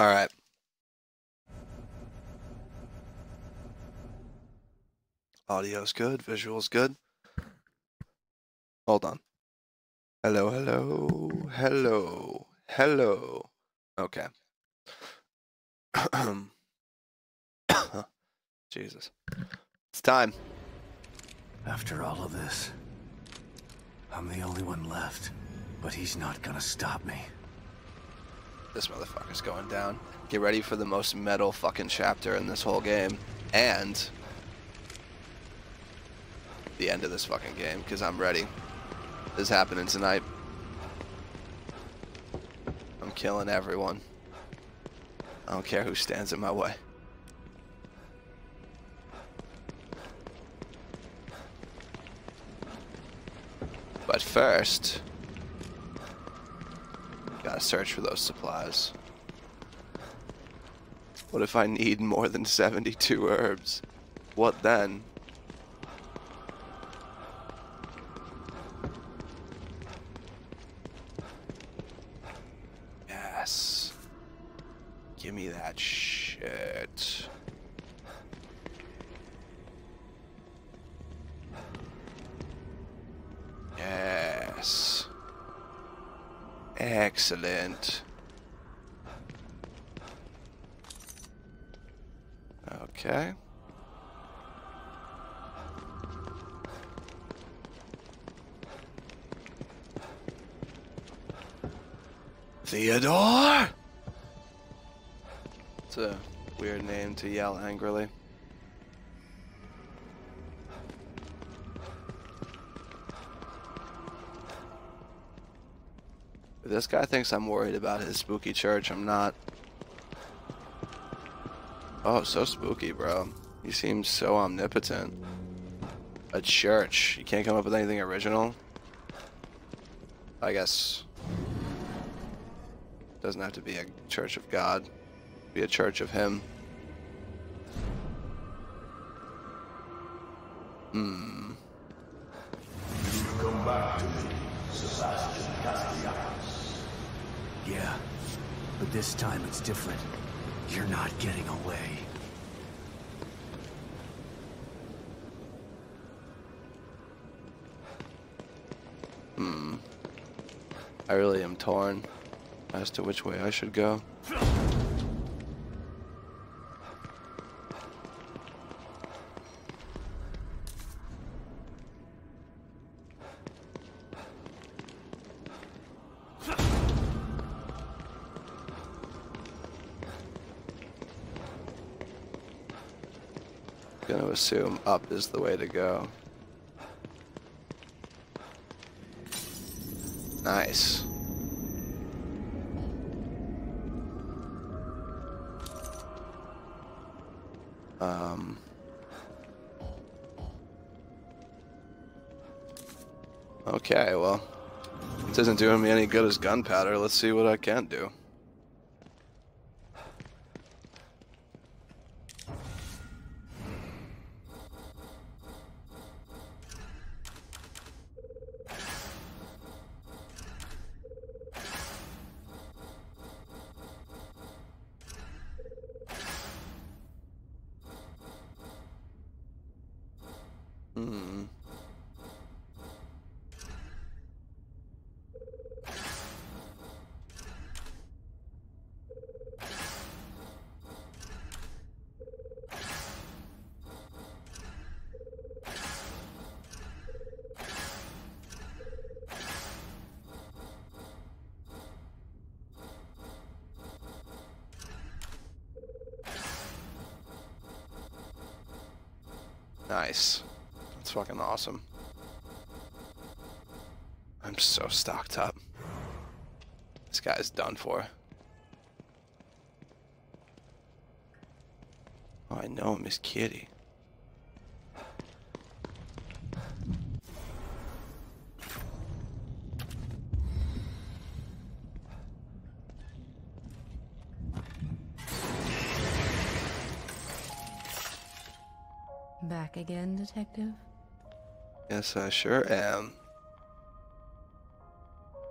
All right. Audio's good, visual's good. Hold on. Hello, hello, hello, hello. Okay. Jesus. It's time. After all of this, I'm the only one left, but he's not gonna stop me. This motherfucker's going down. Get ready for the most metal fucking chapter in this whole game. And the end of this fucking game, because I'm ready. This is happening tonight. I'm killing everyone. I don't care who stands in my way. But first, gotta search for those supplies. What if I need more than 72 herbs? What then? Yes. Give me that shit. Yes. Excellent. Okay. Theodore? It's a weird name to yell angrily. If this guy thinks I'm worried about his spooky church, I'm not. Oh, so spooky, bro. You seem so omnipotent. A church. You can't come up with anything original? I guess. Doesn't have to be a church of God. Be a church of him. Hmm. You come back to me, Sebastian Castellanos. Yeah, but this time it's different. You're not getting away. Hmm. I really am torn as to which way I should go. I'm gonna assume up is the way to go. Nice. Okay, well, this isn't doing me any good as gunpowder. Let's see what I can do. Nice. That's fucking awesome. I'm so stocked up. This guy's done for. Oh, I know him as Kitty. Back again, Detective? Yes, I sure am.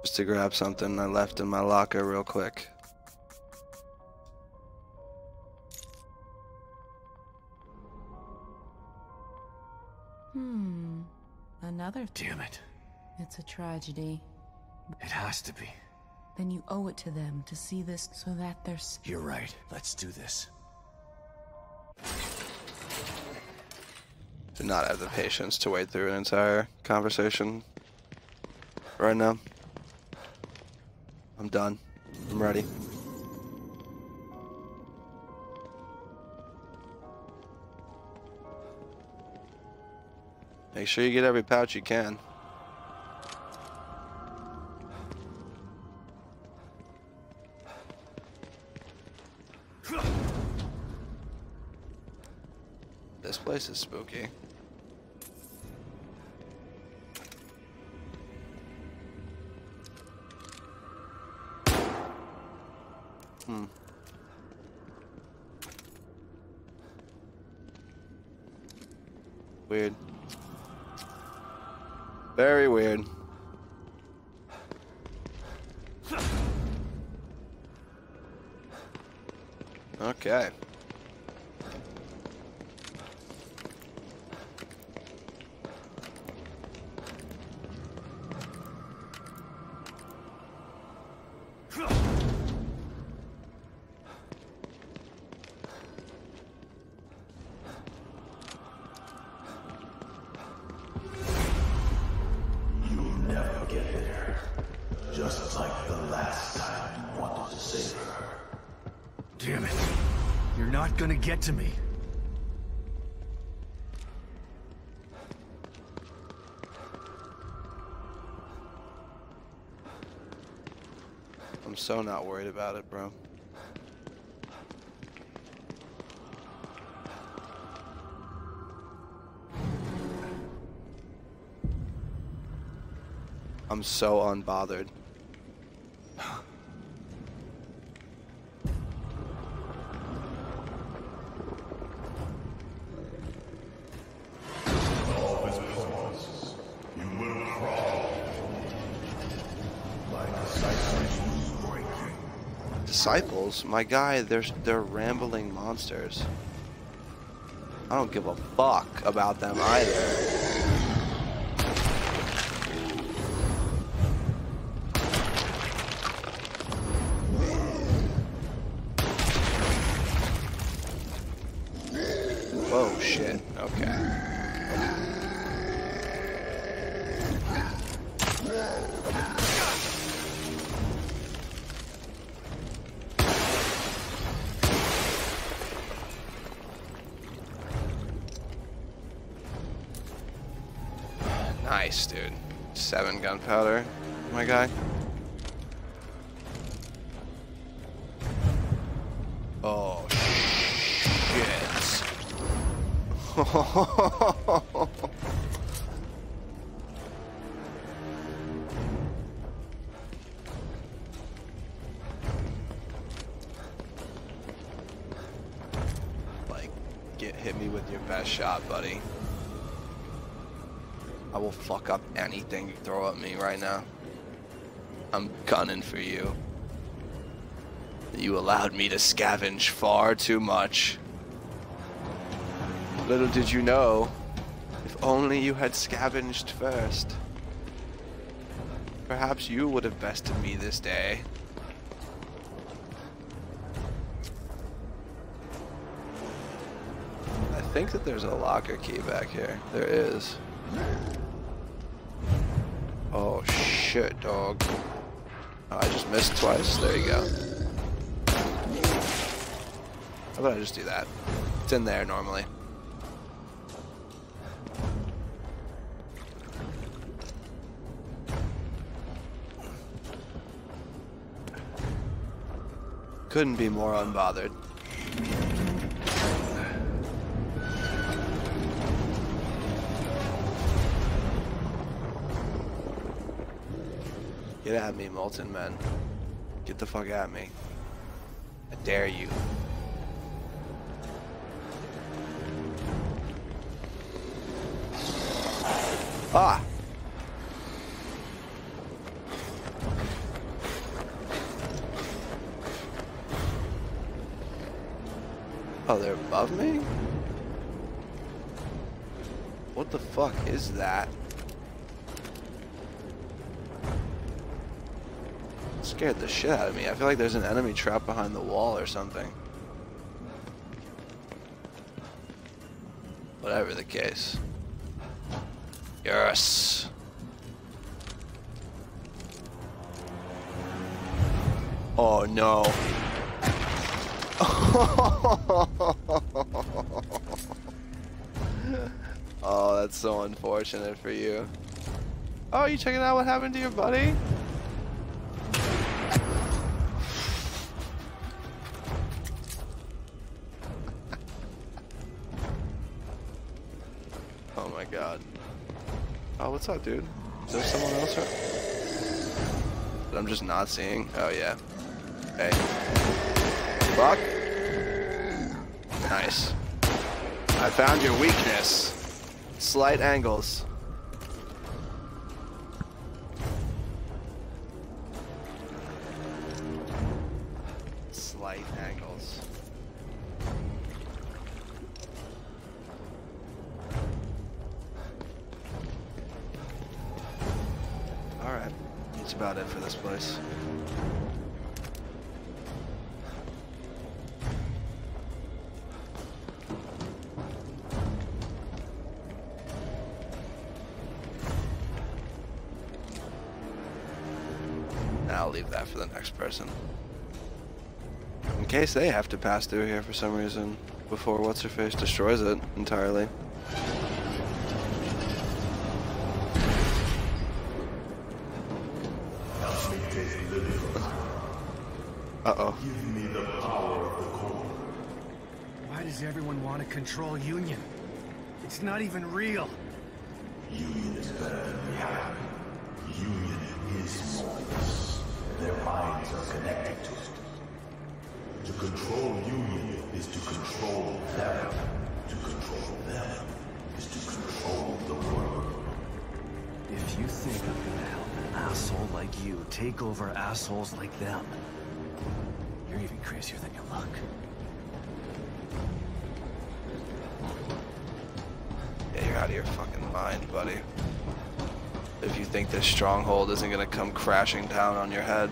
Just to grab something I left in my locker real quick. Another thing. Damn it. It's a tragedy. It has to be. Then you owe it to them to see this so that there's... You're right. Let's do this. Do not have the patience to wait through an entire conversation right now. I'm done. I'm ready. Make sure you get every pouch you can. This place is spooky. Weird. Very weird. Okay. Get to me. I'm so not worried about it, bro. I'm so unbothered. Disciples? My guy, they're rambling monsters. I don't give a fuck about them either. Whoa, shit. Okay. Nice, dude. 7 gunpowder, my guy. Oh, shit. Like, hit me with your best shot, buddy. I will fuck up anything you throw at me right now. I'm gunning for you. You allowed me to scavenge far too much. Little did you know, if only you had scavenged first. Perhaps you would have bested me this day. I think that there's a locker key back here. There is. Oh shit, dog. Oh, I just missed twice. There you go. How about I just do that? It's in there normally. Couldn't be more unbothered. Get at me, molten men. Get the fuck at me. I dare you. Ah! Oh, they're above me? What the fuck is that? scared the shit out of me. I feel like there's an enemy trapped behind the wall or something. Whatever the case. Yes! Oh no. Oh, that's so unfortunate for you. Oh, you checking out what happened to your buddy? Oh my god. Oh, what's up, dude? Is there someone else that I'm just not seeing? Oh yeah. Hey. Fuck. Nice. I found your weakness. Slight angles. Slight angles. Alright. That's about it for this place. I'll leave that for the next person. In case they have to pass through here for some reason before What's-Her-Face destroys it entirely. Uh-oh. Give me the power of the core. Why does everyone want to control Union? It's not even real. Union is better than we have. Union is small. Their minds are connected to it. To control Union is to control them. To control them is to control the world. If you think I'm gonna help an asshole like you take over assholes like them, you're even crazier than you look. Yeah, you're out of your fucking mind, buddy. If you think this stronghold isn't gonna come crashing down on your head.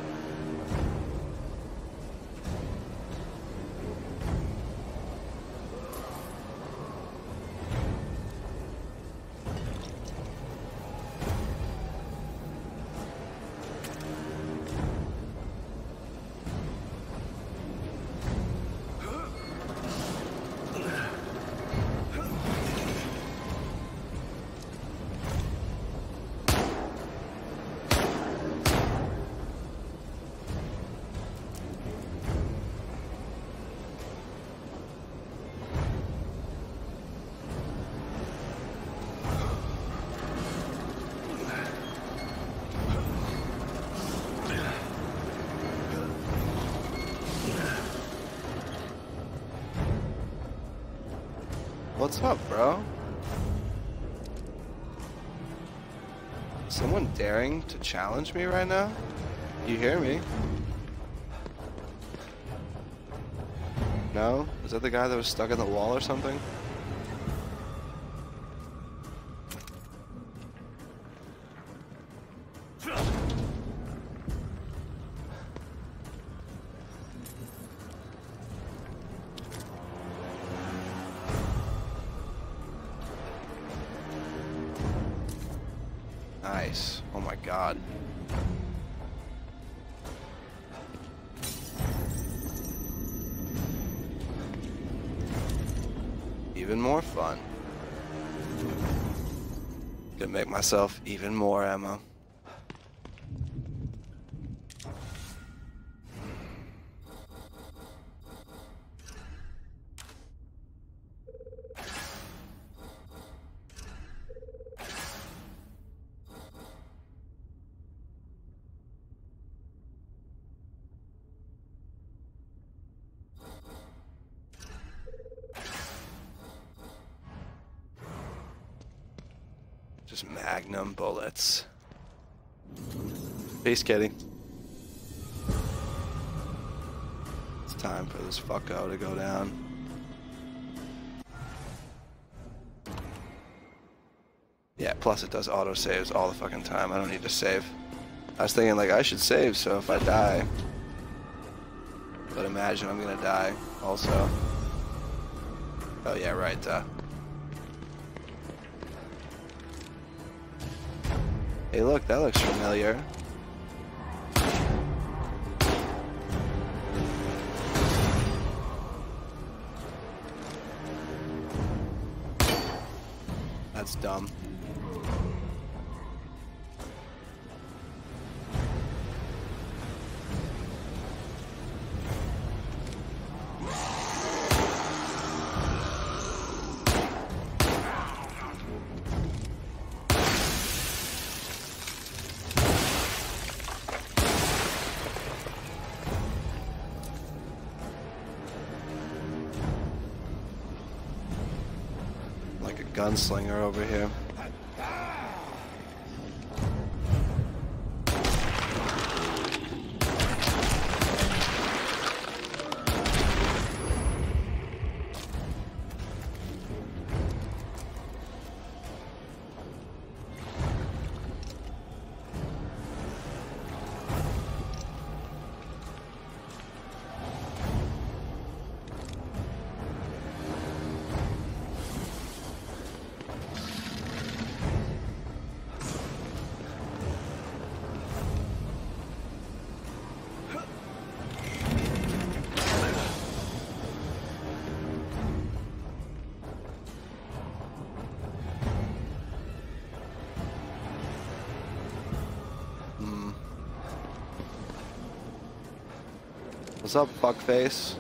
What's up, bro? Is someone daring to challenge me right now? You hear me? No? Is that the guy that was stuck in the wall or something? Nice. Oh my god. Even more fun. Gonna make myself even more ammo. Just magnum bullets. Peace, kitty. It's time for this fucko to go down. Yeah, plus it does auto saves all the fucking time. I don't need to save. I was thinking, like, I should save, so if I die. But imagine I'm gonna die also. Oh yeah, right, Hey look, that looks familiar. That's dumb. Gunslinger over here. What's up, fuckface?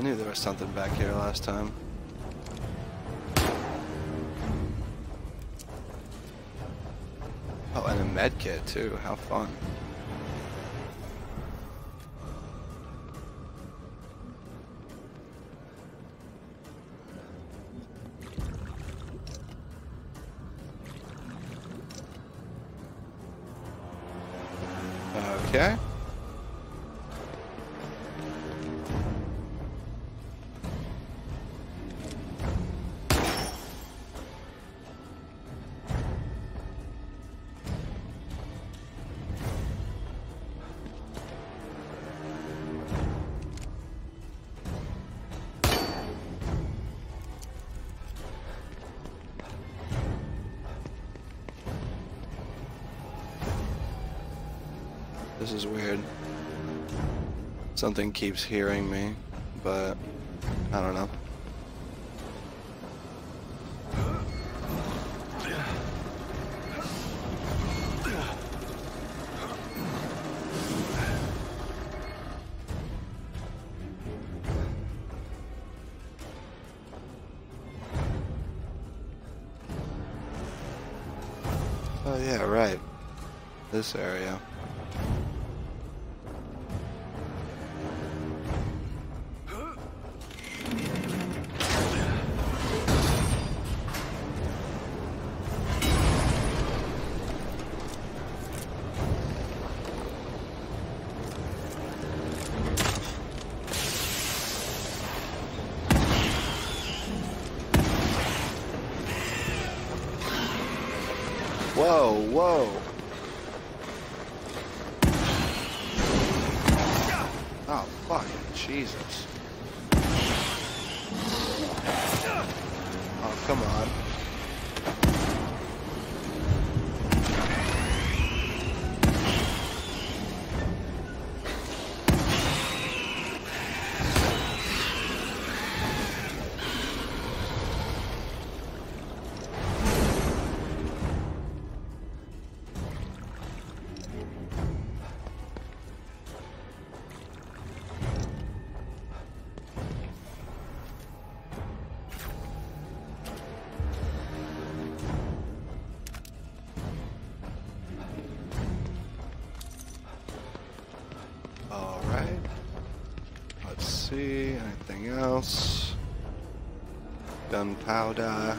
I knew there was something back here last time. Oh, and a med kit too, how fun. Okay. This is weird. Something keeps hearing me, but I don't know. Oh yeah, right. This area. Whoa, whoa. Oh, fucking Jesus. Oh, come on. Anything else? Gunpowder.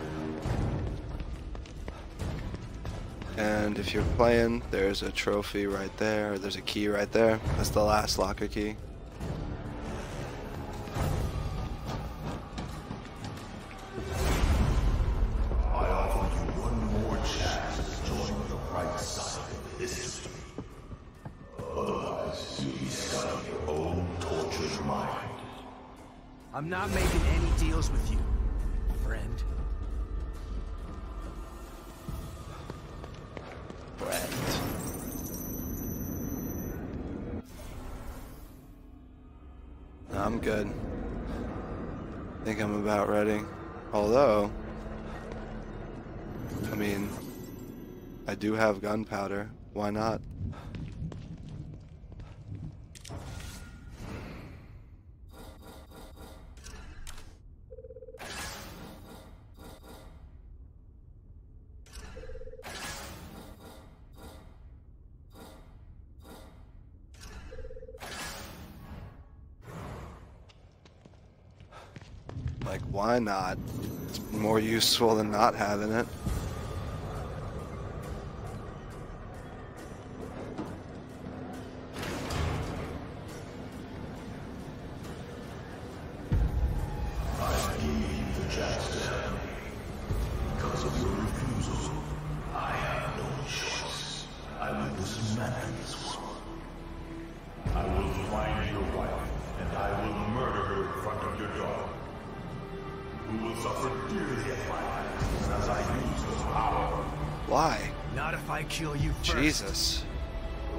And if you're playing, there's a trophy right there, or there's a key right there. That's the last locker key. I offer you one more chance to join the right side of history. Otherwise, you'll be stuck on your own tortured mind. I'm not making any deals with you, friend. I'm good. I think I'm about ready. Although, I mean, I do have gunpowder. Why not? Like, why not? It's more useful than not having it. I give you the chance to help me. Because of your refusal, I have no choice. I will dismantle this world. I will find your wife, and I will murder her in front of your daughter. You will suffer dearly at my hands as I use this power. Why? Not if I kill you first. Jesus.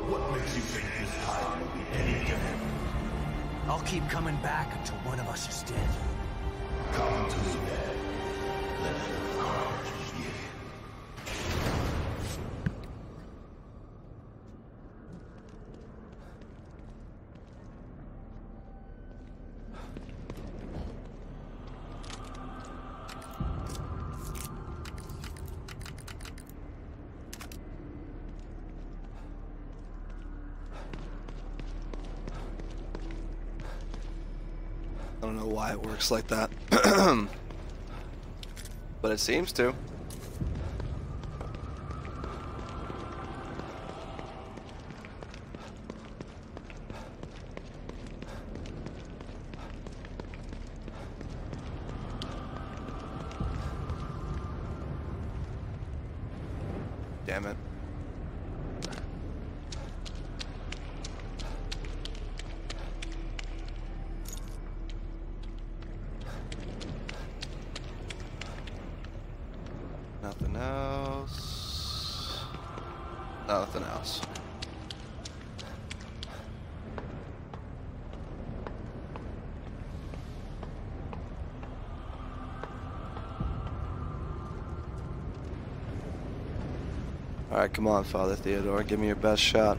What makes you think this time will be any different? I'll keep coming back until one of us is dead. Come to me then. Let the courage I don't know why it works like that, but it seems to. Damn it. Nothing else. Nothing else. All right, come on, Father Theodore, give me your best shot.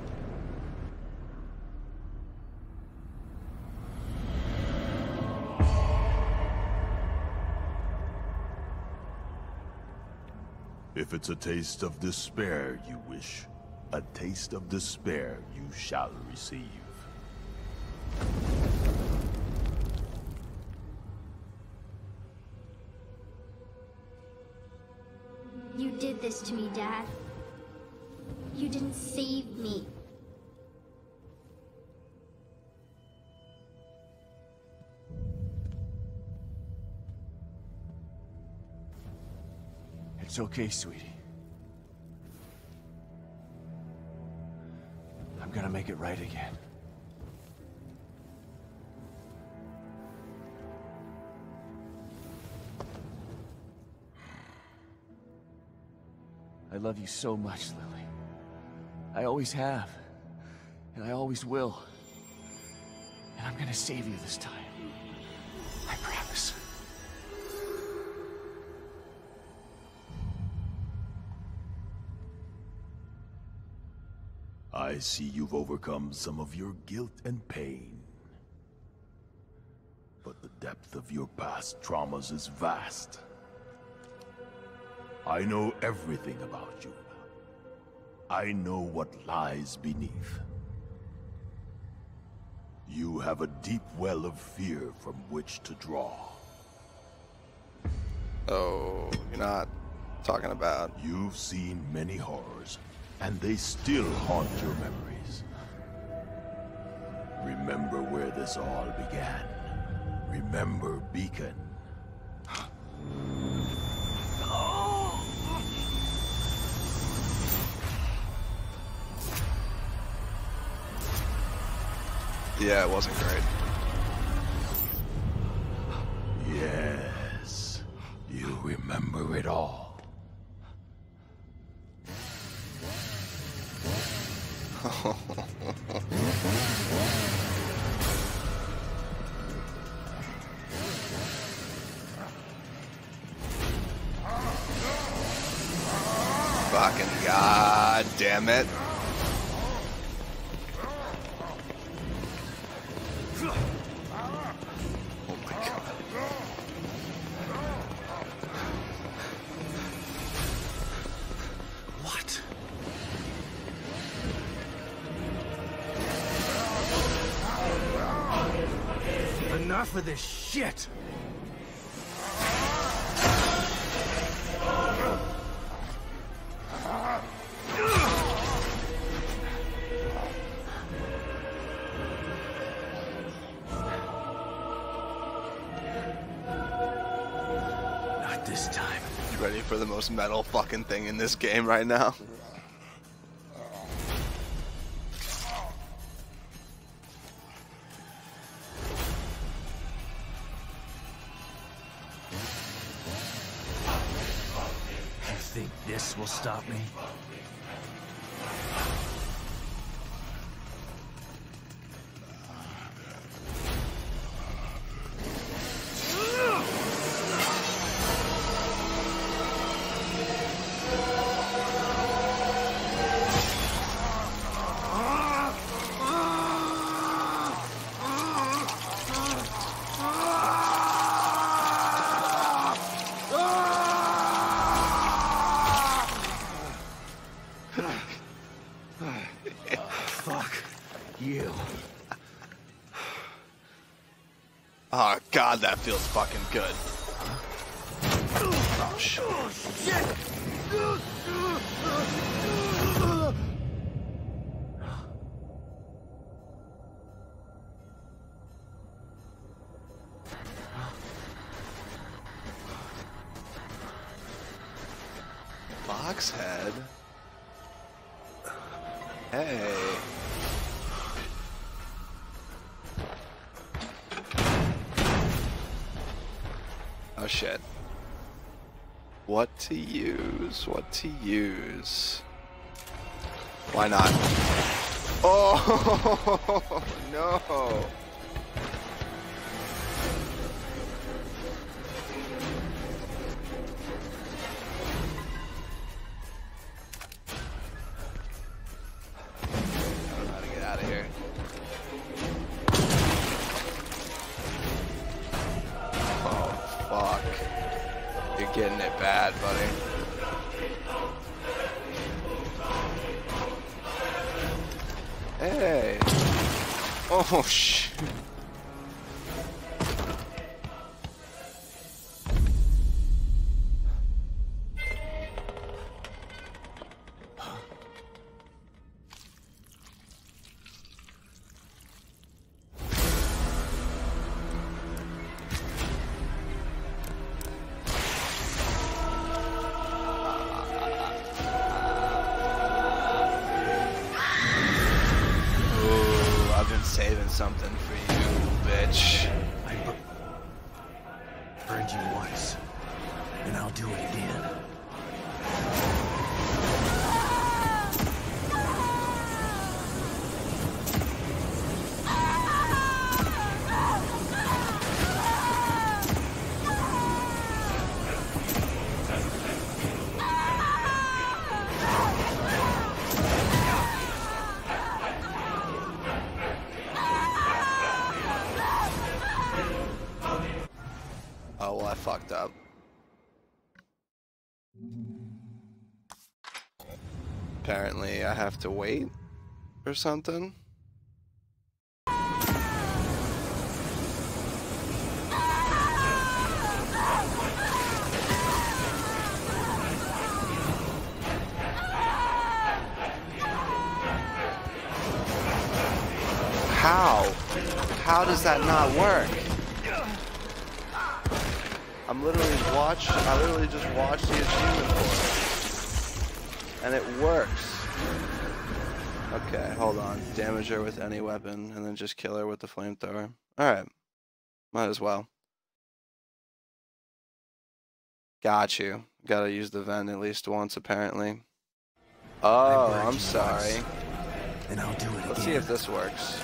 If it's a taste of despair you wish, a taste of despair you shall receive. You did this to me, Dad. You didn't save me. It's okay, sweetie. gotta make it right again. I love you so much, Lily. I always have, and I always will. And I'm gonna save you this time. I promise. I see you've overcome some of your guilt and pain. But the depth of your past traumas is vast. I know everything about you. I know what lies beneath. You have a deep well of fear from which to draw. Oh, you're not talking about... You've seen many horrors, and they still haunt your memories. Remember where this all began. Remember Beacon. Yeah, it wasn't great. Yes, you remember it all. Fucking god damn it. Enough of this shit! Not this time. You ready for the most metal fucking thing in this game right now? Think this will stop me? You. Oh god, that feels fucking good. Oh shit. Boxhead. Hey. Oh shit. What to use? What to use? Why not? Oh no! Getting it bad, buddy. Hey. Oh shit. something for you, bitch. I burned you once, and I'll do it again. Apparently I have to wait or something. How does that not work? I literally just watched the achievement board. And it works. Okay, hold on. Damage her with any weapon, and then just kill her with the flamethrower. Alright. Might as well. Got you. Gotta use the vent at least once, apparently. Oh, I'm sorry. And I'll do it again. Let's see if this works.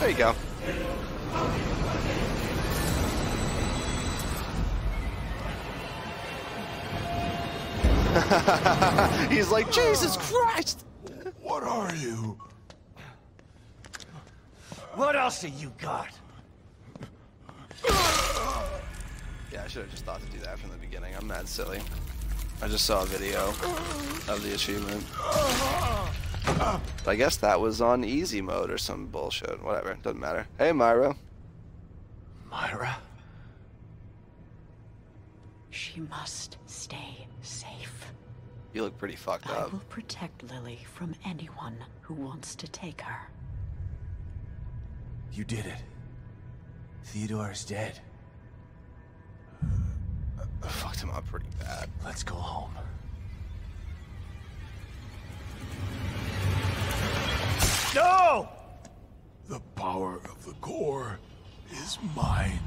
There you go. He's like, Jesus Christ! What are you? What else have you got? Yeah, I should have just thought to do that from the beginning. I'm mad silly. I just saw a video of the achievement. I guess that was on easy mode or some bullshit. Whatever, doesn't matter. Hey, Myra. Myra? She must stay safe. You look pretty fucked up. I will protect Lily from anyone who wants to take her. You did it. Theodore is dead. I fucked him up pretty bad. Let's go home. No! The power of the core is mine.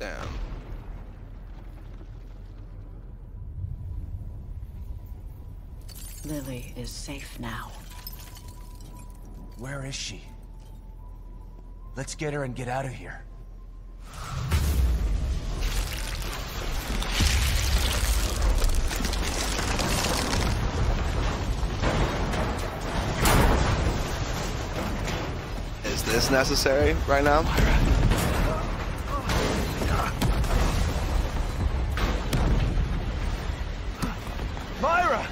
Damn. Lily is safe now. Where is she? Let's get her and get out of here. Is this necessary right now? Myra!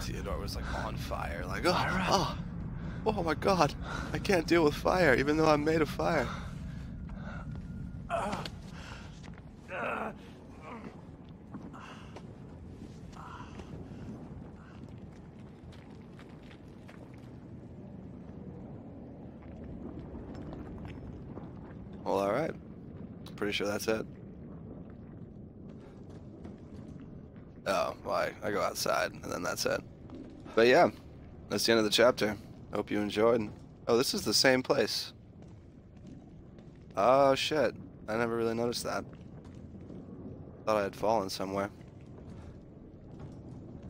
Theodore was like on fire, like, oh my god, I can't deal with fire, even though I'm made of fire. Well, alright. Pretty sure that's it. Oh, why? I go outside, and then that's it. But yeah, that's the end of the chapter. Hope you enjoyed. Oh, this is the same place. Oh, shit. I never really noticed that. Thought I had fallen somewhere.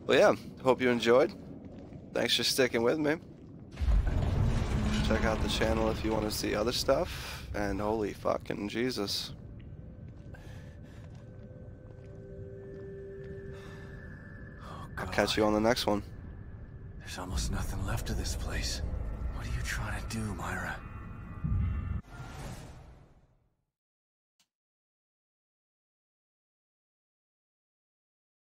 Well, yeah, hope you enjoyed. Thanks for sticking with me. Check out the channel if you want to see other stuff. And holy fucking Jesus. Oh, I'll catch you on the next one. There's almost nothing left of this place. What are you trying to do, Myra?